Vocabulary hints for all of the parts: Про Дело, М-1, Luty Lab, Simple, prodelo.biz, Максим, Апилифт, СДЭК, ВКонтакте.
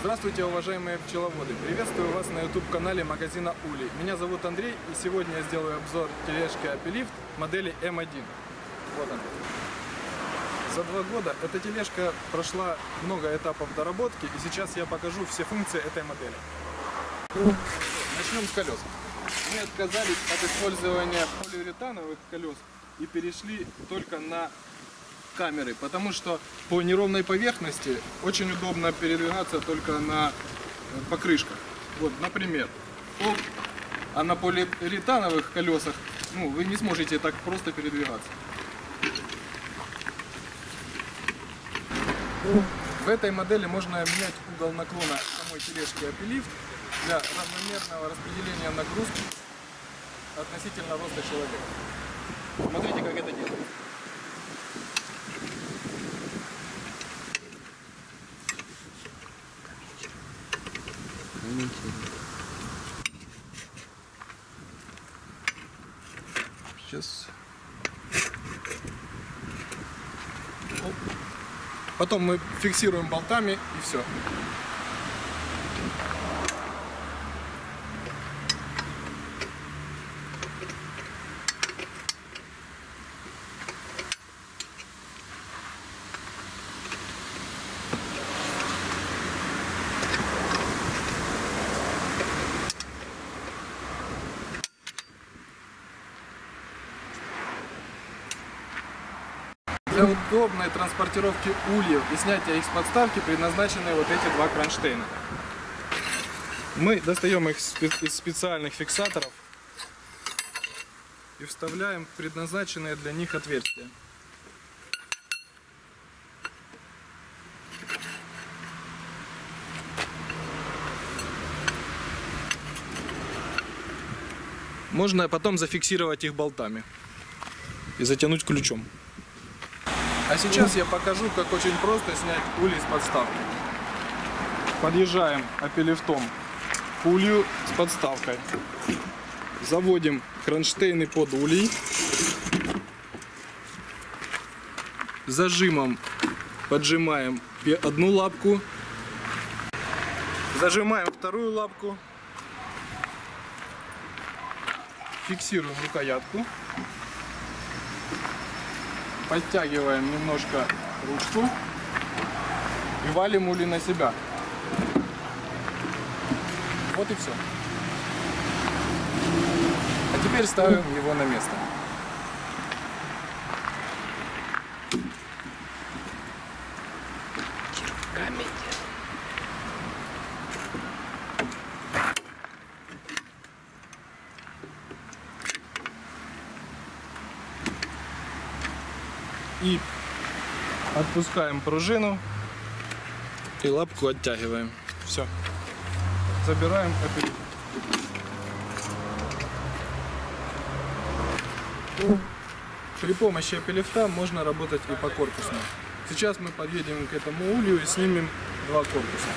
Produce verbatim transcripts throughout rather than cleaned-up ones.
Здравствуйте, уважаемые пчеловоды! Приветствую вас на YouTube-канале магазина Ули. Меня зовут Андрей, и сегодня я сделаю обзор тележки Апилифт модели эм один. Вот она. За два года эта тележка прошла много этапов доработки, и сейчас я покажу все функции этой модели. Начнем с колес. Мы отказались от использования полиуретановых колес и перешли только на камеры, потому что по неровной поверхности очень удобно передвигаться только на покрышках. Вот, например, а на полиуретановых колесах, ну, вы не сможете так просто передвигаться. В этой модели можно менять угол наклона самой тележки Апилифт для равномерного распределения нагрузки относительно роста человека. Смотрите, как это делается. Сейчас. Оп. Потом мы фиксируем болтами, и все. Для удобной транспортировки ульев и снятия их с подставки предназначены вот эти два кронштейна. Мы достаем их из специальных фиксаторов и вставляем в предназначенные для них отверстия. Можно потом зафиксировать их болтами и затянуть ключом. А сейчас я покажу, как очень просто снять улей с подставки. Подъезжаем апилифтом к улью с подставкой. Заводим кронштейны под улей. Зажимом поджимаем одну лапку. Зажимаем вторую лапку. Фиксируем рукоятку. Подтягиваем немножко ручку и валим улей на себя. Вот и все. А теперь ставим его на место. И отпускаем пружину и лапку оттягиваем. Все. Забираем апилифт. При помощи апилифта можно работать и по корпусу. Сейчас мы подъедем к этому улью и снимем два корпуса.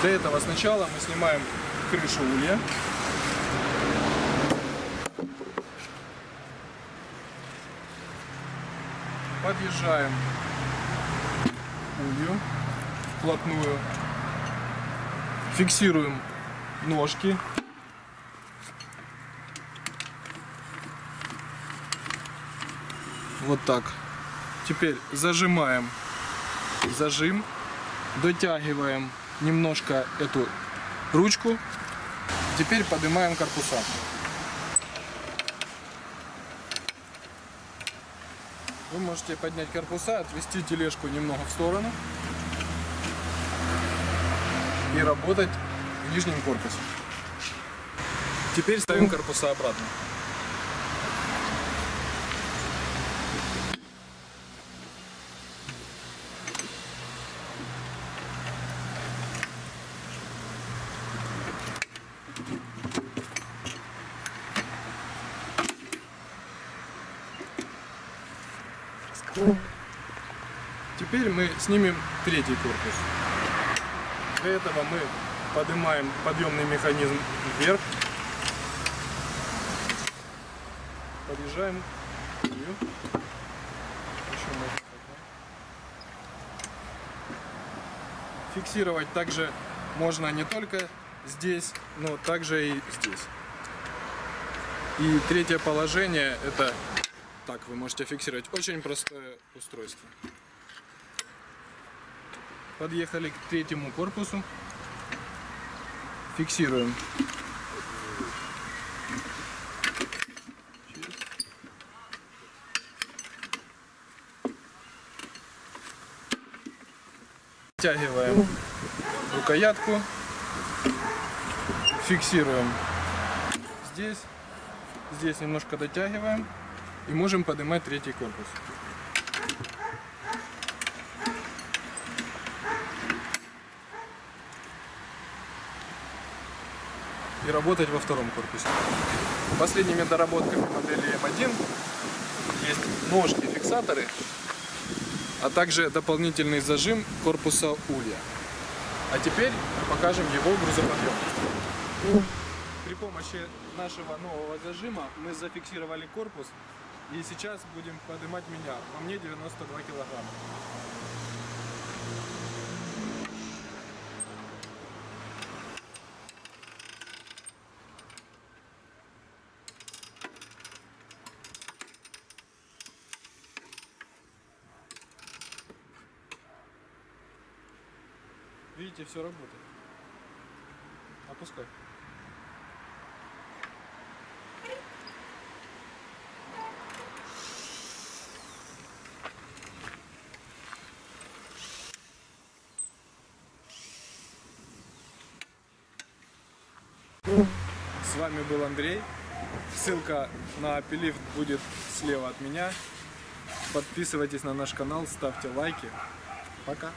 Для этого сначала мы снимаем крышу улья. Подъезжаем к улью вплотную, фиксируем ножки, вот так. Теперь зажимаем зажим, дотягиваем немножко эту ручку, теперь поднимаем корпуса. Вы можете поднять корпуса, отвести тележку немного в сторону и работать в нижнем корпусе. Теперь ставим корпуса обратно. Теперь мы снимем третий корпус. Для этого мы поднимаем подъемный механизм вверх. Подъезжаем. фиксировать также можно не только здесь, но также и здесь. И третье положение, это так вы можете фиксировать. Очень простое устройство. Подъехали к третьему корпусу. Фиксируем. Втягиваем рукоятку. Фиксируем здесь. Здесь немножко дотягиваем. И можем поднимать третий корпус. И работать во втором корпусе. Последними доработками модели эм один есть ножки-фиксаторы, а также дополнительный зажим корпуса улья. А теперь мы покажем его грузоподъемность. При помощи нашего нового зажима мы зафиксировали корпус, и сейчас будем поднимать меня. По мне девяносто два килограмма. Видите, все работает. Опускай. С вами был Андрей. Ссылка на Апилифт будет слева от меня. Подписывайтесь на наш канал, ставьте лайки. Пока!